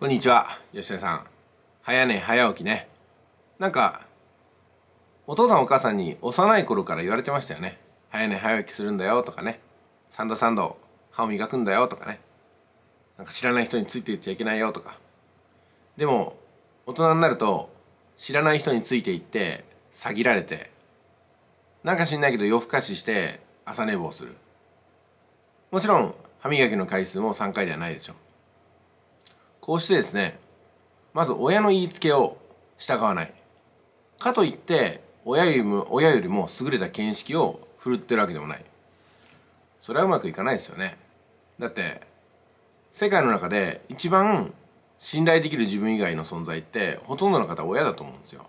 こんにちは、吉田さん。早寝早起きね。なんかお父さんお母さんに幼い頃から言われてましたよね。早寝早起きするんだよとかね、3度歯を磨くんだよとかね、なんか知らない人についていっちゃいけないよとか。でも大人になると知らない人についていって詐欺られて、なんか知んないけど夜更かしして朝寝坊する。もちろん歯磨きの回数も3回ではないでしょう。こうしてですね、まず親の言いつけを従わない。かといって親よりも優れた見識を振るってるわけでもない。それはうまくいかないですよね。だって世界の中で一番信頼できる自分以外の存在ってほとんどの方は親だと思うんですよ。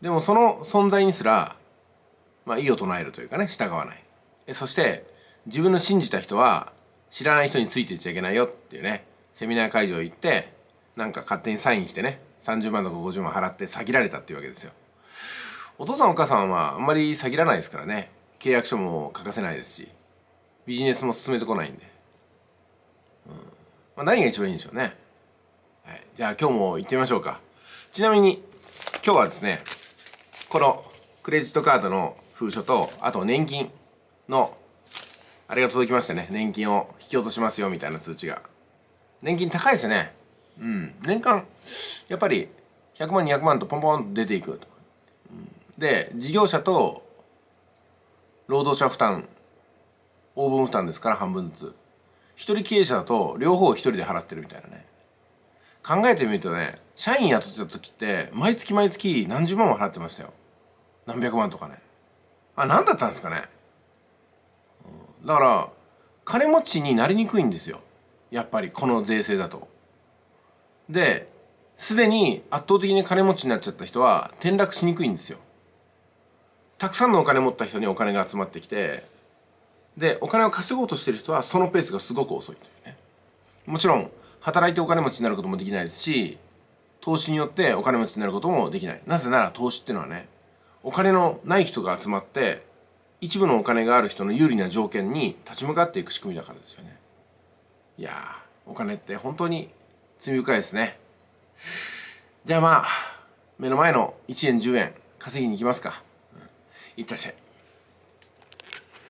でもその存在にすら、異を唱えるというかね、従わない。そして自分の信じた人は知らない人についていっちゃいけないよっていうね。セミナー会場行ってなんか勝手にサインしてね、30万とか50万払って詐欺られたっていうわけですよ。お父さんお母さんはあんまり詐欺らないですからね。契約書も欠かせないですし、ビジネスも進めてこないんで、何が一番いいんでしょうね。はい、じゃあ今日も行ってみましょうか。ちなみに今日はですね、このクレジットカードの封書と、あと年金のあれが届きましたね。年金を引き落としますよみたいな通知が。年金高いですね。年間やっぱり100万200万とポンポンと出ていくと。で、事業者と労働者負担、応分負担ですから半分ずつ。一人経営者だと両方一人で払ってるみたいなね。考えてみるとね、社員雇ってた時って毎月何十万も払ってましたよ。何百万とかね。何だったんですかね。だから金持ちになりにくいんですよ、やっぱりこの税制だと。で、すでに圧倒的に金持ちになっちゃった人は転落しにくいんですよ。たくさんのお金持った人にお金が集まってきて、でお金を稼ごうとしてる人はそのペースがすごく遅いというね。もちろん働いてお金持ちになることもできないですし、投資によってお金持ちになることもできない。なぜなら投資っていうのはね、お金のない人が集まって一部のお金がある人の有利な条件に立ち向かっていく仕組みだからですよね。いやー、お金って本当に罪深いですね。じゃあ目の前の1円10円稼ぎに行きますか。いってらっしゃい。